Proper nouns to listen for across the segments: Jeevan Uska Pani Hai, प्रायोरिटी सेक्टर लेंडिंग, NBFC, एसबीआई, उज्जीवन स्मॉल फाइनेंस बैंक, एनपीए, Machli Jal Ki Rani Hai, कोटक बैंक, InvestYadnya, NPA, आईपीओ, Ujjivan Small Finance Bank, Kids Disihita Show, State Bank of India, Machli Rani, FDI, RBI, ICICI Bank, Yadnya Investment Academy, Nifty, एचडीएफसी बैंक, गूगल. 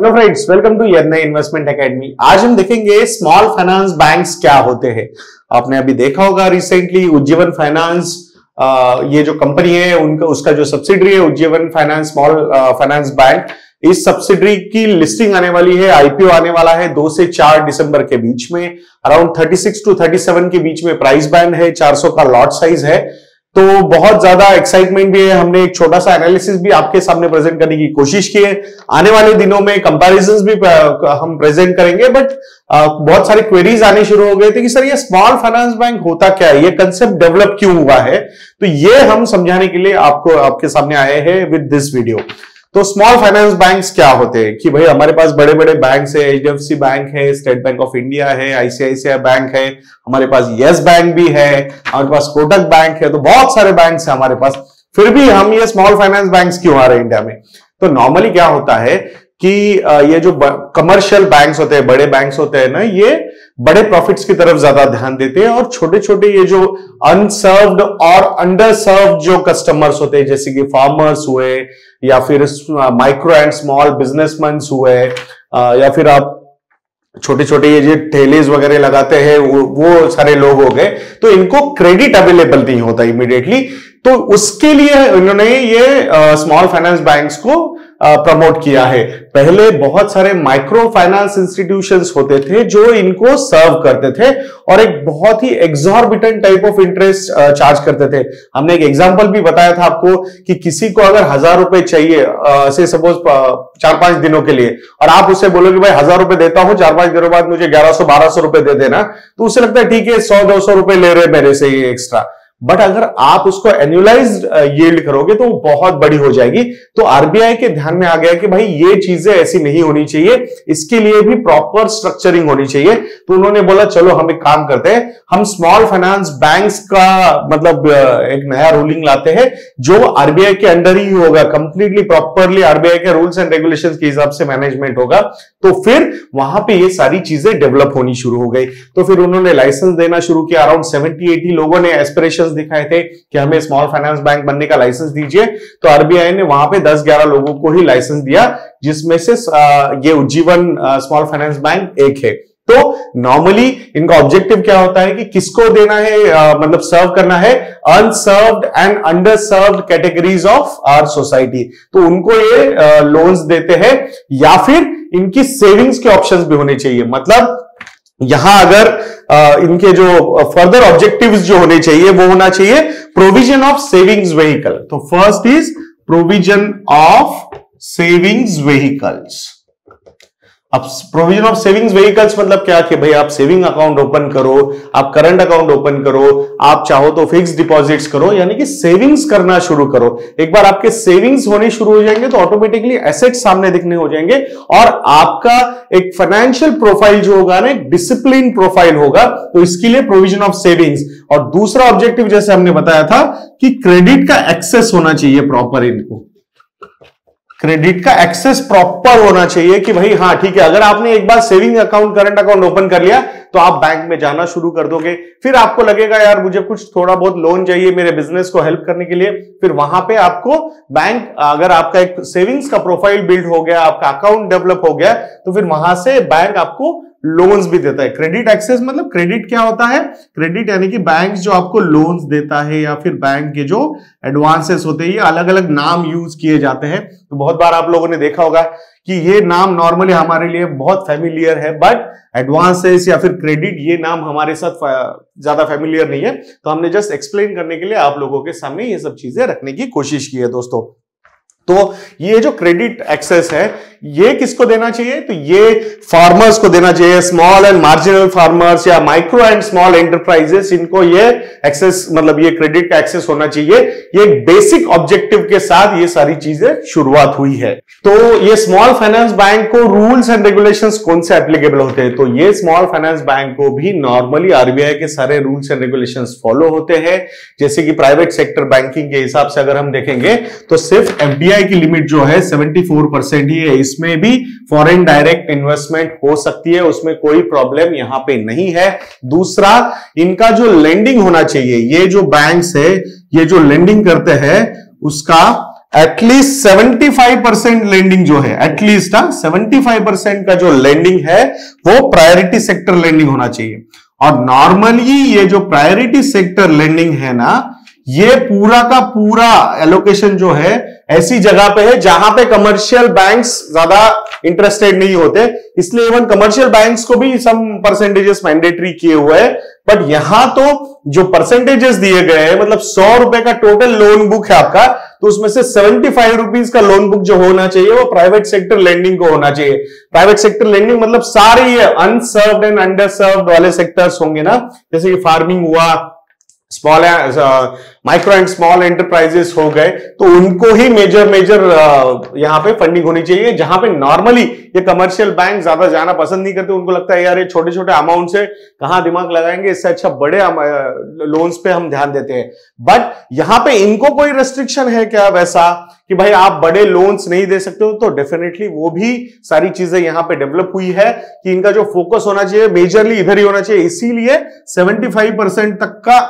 Hello friends, welcome to Yagya investment academy. आज हम देखेंगे स्मॉल फाइनेंस बैंक्स क्या होते हैं। आपने अभी देखा होगा रिसेंटली उज्जीवन फाइनेंस ये जो कंपनी है उनका उसका जो सब्सिडरी है Ujjivan finance small finance bank, इस सब्सिडरी की लिस्टिंग आने वाली है, आईपीओ आने वाला है 2 से 4 दिसंबर के बीच में। अराउंड 36 to 37 के बीच में प्राइस बैंड है, 400 का लॉट साइज है, तो बहुत ज्यादा एक्साइटमेंट भी है। हमने एक छोटा सा एनालिसिस भी आपके सामने प्रेजेंट करने की कोशिश की है। आने वाले दिनों में कंपैरिजंस भी हम प्रेजेंट करेंगे, बट बहुत सारी क्वेरीज आने शुरू हो गए थे कि सर ये स्मॉल फाइनेंस बैंक होता क्या है, ये कंसेप्ट डेवलप क्यों हुआ है, तो ये हम समझाने के लिए आपको आपके सामने आए हैं विद दिस वीडियो। तो स्मॉल फाइनेंस बैंक्स क्या होते हैं कि भाई हमारे पास बड़े बड़े बैंक्स है, एचडीएफसी बैंक है, स्टेट बैंक ऑफ इंडिया है, आईसीआईसीआई बैंक है, हमारे पास यस बैंक भी है, हमारे पास कोटक बैंक है, तो बहुत सारे बैंक्स है हमारे पास। फिर भी हम ये स्मॉल फाइनेंस बैंक्स क्यों आ रहे हैं इंडिया में? तो नॉर्मली क्या होता है कि ये जो कमर्शियल बैंक्स होते हैं, बड़े बैंक्स होते हैं ना, ये बड़े प्रॉफिट्स की तरफ ज्यादा ध्यान देते हैं और छोटे छोटे ये जो अनसर्व्ड और अंडरसर्व्ड जो कस्टमर्स होते हैं, जैसे कि फार्मर्स हुए या फिर माइक्रो एंड स्मॉल बिजनेसमैन हुए, या फिर आप छोटे छोटे ये जो ठेलेज वगैरह लगाते हैं वो सारे लोग हो गए, तो इनको क्रेडिट अवेलेबल नहीं होता इमीडिएटली। तो उसके लिए इन्होंने ये स्मॉल फाइनेंस बैंक्स को प्रमोट किया है। पहले बहुत सारे माइक्रो फाइनेंस इंस्टीट्यूशंस होते थे जो इनको सर्व करते थे और एक बहुत ही exorbitant type of interest charge करते थे। हमने एक एग्जांपल भी बताया था आपको कि किसी को अगर 1000 रुपए चाहिए से सपोज 4-5 दिनों के लिए, और आप उसे बोलोगे भाई 1000 रुपए देता हूं, 4-5 दिनों बाद मुझे 1100-1200 रुपए दे देना, तो उसे लगता है ठीक है 100-200 रुपए ले रहे मेरे से ये एक्स्ट्रा। बट अगर आप उसको एनुअलाइज्ड यील्ड करोगे तो वो बहुत बड़ी हो जाएगी। तो आरबीआई के ध्यान में आ गया कि भाई ये चीजें ऐसी नहीं होनी चाहिए, इसके लिए भी प्रॉपर स्ट्रक्चरिंग होनी चाहिए। तो उन्होंने बोला चलो हम एक काम करते हैं, हम स्मॉल फाइनेंस बैंक्स का मतलब एक नया रूलिंग लाते हैं जो आरबीआई के अंडर ही होगा, कंप्लीटली प्रॉपरली आरबीआई के रूल्स एंड रेगुलेशन के हिसाब से मैनेजमेंट होगा। तो फिर वहां पर यह सारी चीजें डेवलप होनी शुरू हो गई। तो फिर उन्होंने लाइसेंस देना शुरू किया। अराउंड 70-80 लोगों ने एस्पिरेशन दिखाए थे कि हमें स्मॉल फाइनेंस बैंक बनने का लाइसेंस दीजिए, तो आरबीआई ने वहां पे 10-11 लोगों को ही लाइसेंस दिया, जिसमें से ये उज्जीवन स्मॉल फाइनेंस बैंक एक है। तो नॉर्मली इनका ऑब्जेक्टिव क्या होता है कि किसको देना है, मतलब सर्व करना है unserved and underserved categories of our society, तो उनको ये लोन्स देते हैं। या फिर इनकी सेविंग्स के ऑप्शंस भी होने चाहिए, मतलब यहां अगर इनके जो फर्दर ऑब्जेक्टिव्स जो होने चाहिए वो होना चाहिए प्रोविजन ऑफ सेविंग्स व्हीकल। तो first is provision of savings vehicles. अब प्रोविजन ऑफ सेविंग्स व्हीकल्स मतलब क्या कि भाई आप सेविंग अकाउंट ओपन करो, आप करंट अकाउंट ओपन करो, आप चाहो तो फिक्स डिपॉजिट्स करो, यानी कि सेविंग्स करना शुरू करो। एक बार आपके सेविंग्स होने शुरू हो जाएंगे तो ऑटोमेटिकली एसेट्स सामने दिखने हो जाएंगे और आपका एक फाइनेंशियल प्रोफाइल जो होगा ना, एक डिसिप्लिन प्रोफाइल होगा। तो इसके लिए प्रोविजन ऑफ सेविंग्स। और दूसरा ऑब्जेक्टिव जैसे हमने बताया था कि क्रेडिट का एक्सेस होना चाहिए प्रॉपर, इनको क्रेडिट का एक्सेस प्रॉपर होना चाहिए कि भाई हाँ ठीक है, अगर आपने एक बार saving account current account open कर लिया तो आप बैंक में जाना शुरू कर दोगे। फिर आपको लगेगा यार मुझे कुछ थोड़ा बहुत लोन चाहिए मेरे बिजनेस को हेल्प करने के लिए, फिर वहां पे आपको बैंक, अगर आपका एक सेविंग्स का प्रोफाइल बिल्ड हो गया, आपका अकाउंट डेवलप हो गया, तो फिर वहां से बैंक आपको लोन्स भी देता है। क्रेडिट एक्सेस मतलब क्रेडिट क्या होता है, क्रेडिट यानी कि बैंक जो आपको लोन्स देता है या फिर बैंक के जो एडवांसेस होते हैं, ये अलग अलग नाम यूज किए जाते हैं। तो बहुत बार आप लोगों ने देखा होगा कि ये नाम नॉर्मली हमारे लिए बहुत फेमिलियर है, बट एडवांसेस या फिर क्रेडिट ये नाम हमारे साथ ज्यादा फेमिलियर नहीं है। तो हमने जस्ट एक्सप्लेन करने के लिए आप लोगों के सामने ये सब चीजें रखने की कोशिश की है दोस्तों। तो ये जो क्रेडिट एक्सेस है ये किसको देना चाहिए, तो ये फार्मर्स को देना चाहिए, स्मॉल एंड मार्जिनल फार्मर्स या माइक्रो एंड स्मॉल एंटरप्राइजेस, इनको ये एक्सेस मतलब ये क्रेडिट का एक्सेस होना चाहिए। ये एक बेसिक ऑब्जेक्टिव के साथ ये सारी चीजें शुरुआत हुई है। तो ये स्मॉल फाइनेंस बैंक को रूल्स एंड रेगुलेशंस कौन से एप्लीकेबल होते हैं, तो ये स्मॉल फाइनेंस बैंक को भी नॉर्मली आरबीआई के सारे रूल्स एंड रेगुलेशंस फॉलो होते हैं। जैसे कि प्राइवेट सेक्टर बैंकिंग के हिसाब से अगर हम देखेंगे तो सिर्फ एफडीआई की लिमिट जो है 74% ही है, इसमें भी फॉरेन डायरेक्ट इन्वेस्टमेंट हो सकती है, उसमें कोई प्रॉब्लम यहां पे नहीं है। दूसरा इनका जो लेंडिंग होना चाहिए, ये जो बैंक्स है ये जो लेंडिंग करते हैं उसका एटलीस्ट 75% लेंडिंग जो है, एटलीस्ट 75% का जो लेंडिंग है वो प्रायोरिटी सेक्टर लेंडिंग होना चाहिए। और नॉर्मली ये जो प्रायोरिटी सेक्टर लेंडिंग है ना, ये पूरा का पूरा एलोकेशन जो है ऐसी जगह पे है जहां पे कमर्शियल बैंक्स ज्यादा इंटरेस्टेड नहीं होते, इसलिए इवन कमर्शियल बैंक्स को भी सम परसेंटेजेस मैंडेटरी किए हुए हैं। बट यहां तो जो परसेंटेजेस दिए गए हैं, मतलब 100 रुपए का टोटल लोन बुक है आपका, तो उसमें से 75 रुपीज का लोन बुक जो होना चाहिए वो प्राइवेट सेक्टर लेंडिंग को होना चाहिए। प्राइवेट सेक्टर लेंडिंग मतलब सारे ये अनसर्व्ड एंड अंडरसर्व्ड वाले सेक्टर्स होंगे ना, जैसे कि फार्मिंग हुआ, small micro and small enterprises हो गए, तो उनको ही मेजर यहाँ पे फंडिंग होनी चाहिए। जहां पे नॉर्मली ये कमर्शियल बैंक ज्यादा जाना पसंद नहीं करते, उनको लगता है यार ये छोटे छोटे अमाउंट से कहाँ दिमाग लगाएंगे, इससे अच्छा बड़े लोन्स पे हम ध्यान देते हैं। बट यहाँ पे इनको कोई रेस्ट्रिक्शन है क्या वैसा कि भाई आप बड़े लोन्स नहीं दे सकते हो? तो डेफिनेटली वो भी सारी चीजें यहाँ पे डेवलप हुई है कि इनका जो फोकस होना चाहिए मेजरली इधर ही होना चाहिए। इसीलिए 75% तक का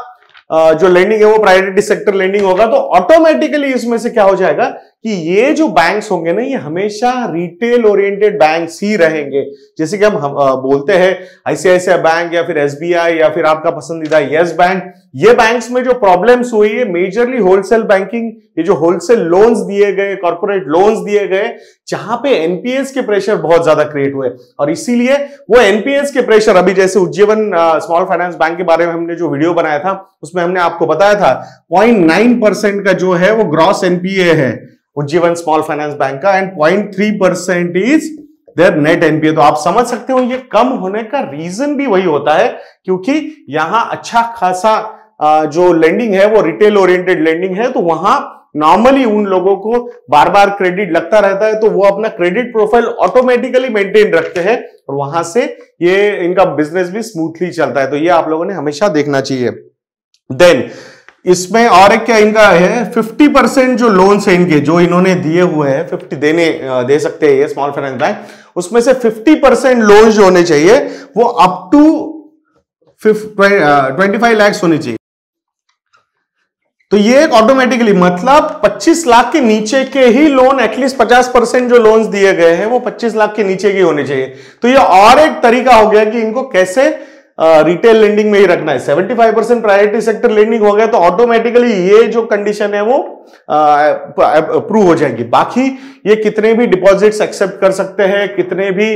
जो लेंडिंग है वो प्रायोरिटी सेक्टर लेंडिंग होगा। तो ऑटोमेटिकली इसमें से क्या हो जाएगा कि ये जो बैंक्स होंगे ना, ये हमेशा रिटेल ओरिएंटेड बैंक्स ही रहेंगे। जैसे कि हम बोलते हैं आईसीआईसीआई बैंक या फिर एसबीआई या फिर आपका पसंदीदा यस बैंक, ये बैंक्स में जो प्रॉब्लम्स हुई है मेजरली होलसेल बैंकिंग, ये जो होलसेल लोन्स दिए गए, कॉर्पोरेट लोन्स दिए गए, जहां पे एनपीएस के प्रेशर बहुत ज्यादा क्रिएट हुए। और इसीलिए वो एनपीएस के प्रेशर, अभी जैसे उज्जीवन स्मॉल फाइनेंस बैंक के बारे में हमने जो वीडियो बनाया था उसमें हमने आपको बताया था 0.9% का जो है वो ग्रॉस एनपीए है उज्जीवन स्मॉल फाइनेंस बैंक का, and 0.3% is their net एनपीए। तो आप समझ सकते हो ये कम होने का रीजन भी वही होता है क्योंकि यहाँ अच्छा खासा जो लेंडिंग है वो रिटेल ओरिएंटेड लेंडिंग है, तो वहां नॉर्मली उन लोगों को बार बार क्रेडिट लगता रहता है, तो वो अपना क्रेडिट प्रोफाइल ऑटोमेटिकली मेंटेन रखते हैं और वहां से ये इनका बिजनेस भी स्मूथली चलता है। तो ये आप लोगों ने हमेशा देखना चाहिए। देन इसमें और एक क्या इनका है, 50% जो लोन्स है इनके जो इन्होंने दिए हुए हैं, 50 दे सकते हैं ये स्मॉल फाइनेंस बैंक, उसमें से 50% लोन्स जो होने चाहिए वो अप टू 25 लाख होने चाहिए। तो ये एक ऑटोमेटिकली मतलब 25 लाख के नीचे के ही लोन, एटलीस्ट 50% जो लोन्स दिए गए हैं वो 25 लाख के नीचे के होने चाहिए। तो ये और एक तरीका हो गया कि इनको कैसे रिटेल लेंडिंग में ही रखना है। 75% प्रायोरिटी सेक्टर लेंडिंग हो गया तो ऑटोमेटिकली ये जो कंडीशन है वो अप्रूव हो जाएगी। बाकी ये कितने भी डिपॉजिट्स एक्सेप्ट कर सकते हैं, कितने भी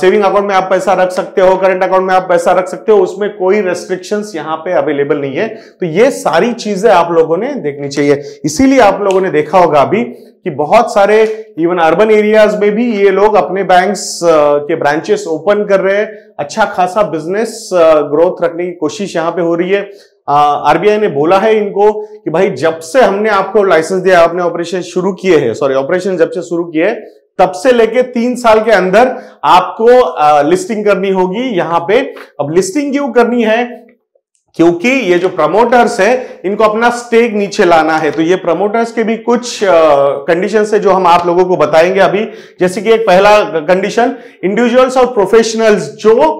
सेविंग अकाउंट में आप पैसा रख सकते हो, करंट अकाउंट में आप पैसा रख सकते हो, उसमें कोई रेस्ट्रिक्शंस यहाँ पे अवेलेबल नहीं है। तो ये सारी चीजें आप लोगों ने देखनी चाहिए। इसीलिए आप लोगों ने देखा होगा अभी कि बहुत सारे इवन अर्बन एरियाज में भी ये लोग अपने बैंक्स के ब्रांचेस ओपन कर रहे हैं, अच्छा खासा बिजनेस ग्रोथ रखने की कोशिश यहाँ पे हो रही है। आरबीआई ने बोला है इनको कि भाई जब से हमने आपको लाइसेंस दिया, आपने ऑपरेशन शुरू किए हैं, ऑपरेशन जब से शुरू किए तब से लेके 3 साल के अंदर आपको लिस्टिंग करनी होगी यहाँ पे। अब लिस्टिंग क्यों करनी है? क्योंकि ये जो प्रमोटर्स है इनको अपना स्टेक नीचे लाना है। तो ये प्रमोटर्स के भी कुछ कंडीशंस है जो हम आप लोगों को बताएंगे अभी। जैसे कि एक पहला कंडीशन, इंडिविजुअल्स और प्रोफेशनल्स जो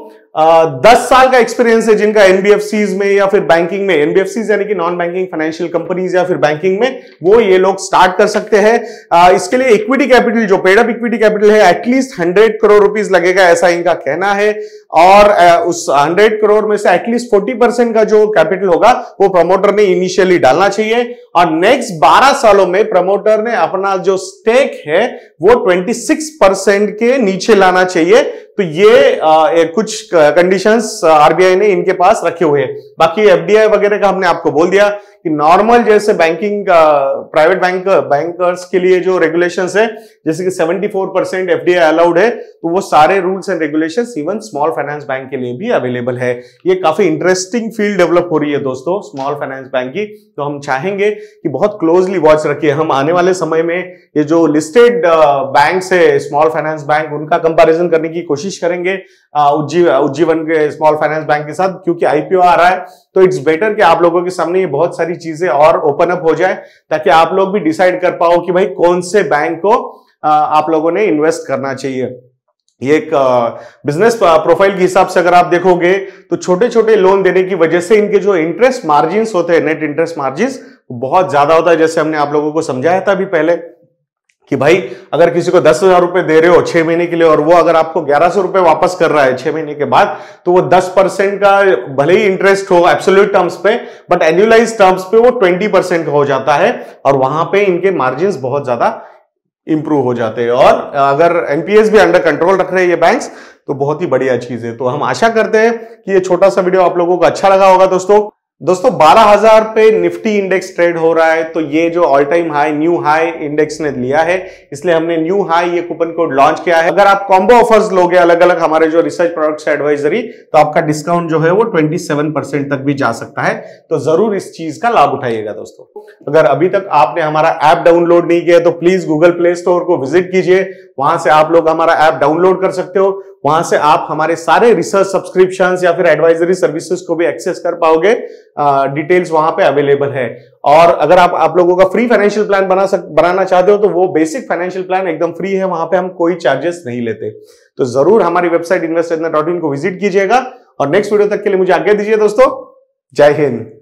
10 साल का एक्सपीरियंस है जिनका एनबीएफसीज में या फिर बैंकिंग में, एनबीएफसीज यानी कि नॉन बैंकिंग फाइनेंशियल कंपनीज या फिर बैंकिंग में, वो ये लोग स्टार्ट कर सकते हैं। इसके लिए इक्विटी कैपिटल, जो पेड अप इक्विटी कैपिटल है, एटलीस्ट 100 करोड़ रुपीज लगेगा, ऐसा इनका कहना है। और उस 100 करोड़ में से एटलीस्ट 40% का जो कैपिटल होगा वो प्रमोटर ने इनिशियली डालना चाहिए। और नेक्स्ट 12 सालों में प्रमोटर ने अपना जो स्टेक है वो 26% के नीचे लाना चाहिए। तो ये कुछ कंडीशंस आरबीआई ने इनके पास रखे हुए हैं। बाकी एफडीआई वगैरह का हमने आपको बोल दिया कि नॉर्मल जैसे बैंकिंग प्राइवेट बैंकर्स के लिए जो रेगुलेशंस है, जैसे कि 74% एफडीआई अलाउड है, तो वो सारे rules and regulations even small finance bank के लिए भी अवेलेबल है। ये काफी इंटरेस्टिंग फील्ड डेवलप हो रही है दोस्तों स्मॉल फाइनेंस बैंक की। तो हम चाहेंगे कि बहुत क्लोजली वॉच रखिए। हम आने वाले समय में ये जो लिस्टेड बैंक्स है स्मॉल फाइनेंस बैंक, उनका कंपेरिजन करने की कोशिश करेंगे उज्जीवन के स्मॉल फाइनेंस बैंक के साथ, क्योंकि आईपीओ आ रहा है। तो इट्स बेटर कि आप लोगों के सामने ये बहुत सारी चीजें और ओपन अप हो जाए ताकि आप लोग भी डिसाइड कर पाओ कि भाई कौन से बैंक को आप लोगों ने इन्वेस्ट करना चाहिए। ये एक बिजनेस प्रोफाइल के हिसाब से अगर आप देखोगे तो छोटे छोटे लोन देने की वजह से इनके जो इंटरेस्ट मार्जिन होते हैं, नेट इंटरेस्ट मार्जिन, बहुत ज्यादा होता है। जैसे हमने आप लोगों को समझाया था अभी पहले कि भाई अगर किसी को 10,000 रुपए दे रहे हो 6 महीने के लिए और वो अगर आपको 1,100 रुपए वापस कर रहा है 6 महीने के बाद, तो वो 10% का भले ही इंटरेस्ट हो एब्सोल्यूट टर्म्स पे, बट एनुअलाइज टर्म्स पे वो 20% हो जाता है और वहां पे इनके मार्जिन बहुत ज्यादा इंप्रूव हो जाते हैं। और अगर एनपीएस भी अंडर कंट्रोल रख रहे हैं ये बैंक्स, तो बहुत ही बढ़िया चीज है। तो हम आशा करते हैं कि ये छोटा सा वीडियो आप लोगों को अच्छा लगा होगा। दोस्तों 12,000 पे निफ्टी इंडेक्स ट्रेड हो रहा है, तो ये जो all time high new high index ने लिया है, इसलिए हमने न्यू हाई ये कूपन कोड लॉन्च किया है। अगर आप कॉम्बो ऑफर्स लोगे अलग अलग हमारे जो रिसर्च प्रोडक्ट्स एडवाइजरी, तो आपका डिस्काउंट जो है वो 27% तक भी जा सकता है। तो जरूर इस चीज का लाभ उठाइएगा दोस्तों। अगर अभी तक आपने हमारा ऐप डाउनलोड नहीं किया तो प्लीज गूगल प्ले स्टोर को विजिट कीजिए, वहां से आप लोग हमारा ऐप डाउनलोड कर सकते हो। वहां से आप हमारे सारे रिसर्च सब्सक्रिप्शंस या फिर एडवाइजरी सर्विसेज को भी एक्सेस कर पाओगे। डिटेल्स वहां पे अवेलेबल है। और अगर आप लोगों का फ्री फाइनेंशियल प्लान बनाना चाहते हो तो वो बेसिक फाइनेंशियल प्लान एकदम फ्री है, वहां पे हम कोई चार्जेस नहीं लेते। तो जरूर हमारी वेबसाइट investYadnya.in को विजिट कीजिएगा और नेक्स्ट वीडियो तक के लिए मुझे आज्ञा दीजिए दोस्तों। जय हिंद।